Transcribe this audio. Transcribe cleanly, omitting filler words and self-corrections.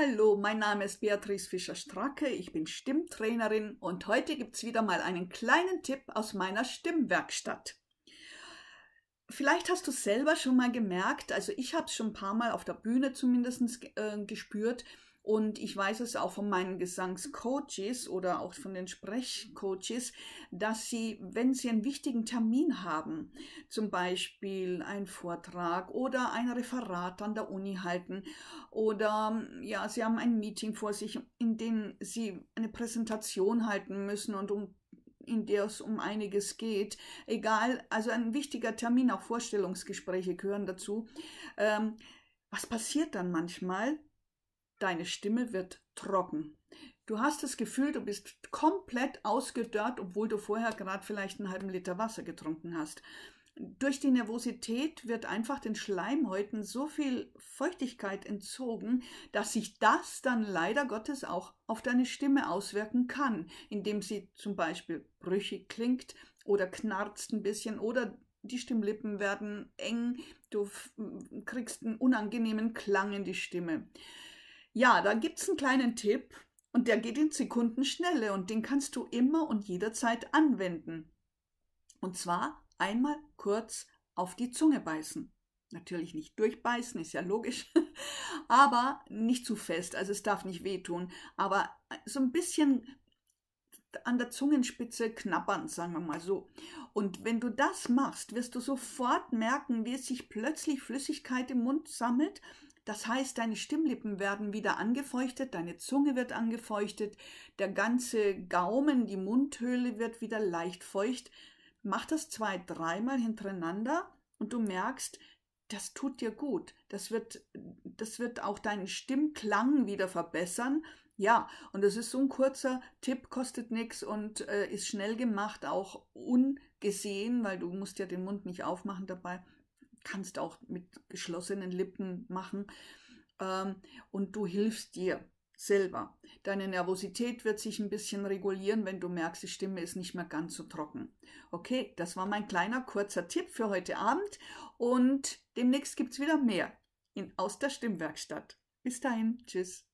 Hallo, mein Name ist Beatrice Fischer-Stracke, ich bin Stimmtrainerin und heute gibt es wieder mal einen kleinen Tipp aus meiner Stimmwerkstatt. Vielleicht hast du selber schon mal gemerkt, also ich habe es schon ein paar Mal auf der Bühne zumindest gespürt und ich weiß es auch von meinen Gesangscoaches oder auch von den Sprechcoaches, dass sie, wenn sie einen wichtigen Termin haben, zum Beispiel einen Vortrag oder ein Referat an der Uni halten oder ja, sie haben ein Meeting vor sich, in dem sie eine Präsentation halten müssen und in der es um einiges geht, egal, also ein wichtiger Termin, auch Vorstellungsgespräche gehören dazu. Was passiert dann manchmal? Deine Stimme wird trocken. Du hast das Gefühl, du bist komplett ausgedörrt, obwohl du vorher gerade vielleicht einen halben Liter Wasser getrunken hast. Durch die Nervosität wird einfach den Schleimhäuten so viel Feuchtigkeit entzogen, dass sich das dann leider Gottes auch auf deine Stimme auswirken kann, indem sie zum Beispiel brüchig klingt oder knarzt ein bisschen oder die Stimmlippen werden eng, du kriegst einen unangenehmen Klang in die Stimme. Ja, da gibt es einen kleinen Tipp und der geht in Sekundenschnelle und den kannst du immer und jederzeit anwenden. Und zwar einmal kurz auf die Zunge beißen. Natürlich nicht durchbeißen, ist ja logisch, aber nicht zu fest, also es darf nicht wehtun. Aber so ein bisschen an der Zungenspitze knabbern, sagen wir mal so. Und wenn du das machst, wirst du sofort merken, wie es sich plötzlich Flüssigkeit im Mund sammelt. Das heißt, deine Stimmlippen werden wieder angefeuchtet, deine Zunge wird angefeuchtet, der ganze Gaumen, die Mundhöhle wird wieder leicht feucht. Mach das 2-3 Mal hintereinander und du merkst, das tut dir gut. Das wird auch deinen Stimmklang wieder verbessern. Ja, und das ist so ein kurzer Tipp, kostet nichts und ist schnell gemacht, auch ungesehen, weil du musst ja den Mund nicht aufmachen dabei. Kannst auch mit geschlossenen Lippen machen und du hilfst dir selber. Deine Nervosität wird sich ein bisschen regulieren, wenn du merkst, die Stimme ist nicht mehr ganz so trocken. Okay, das war mein kleiner kurzer Tipp für heute Abend und demnächst gibt es wieder mehr aus der Stimmwerkstatt. Bis dahin, tschüss.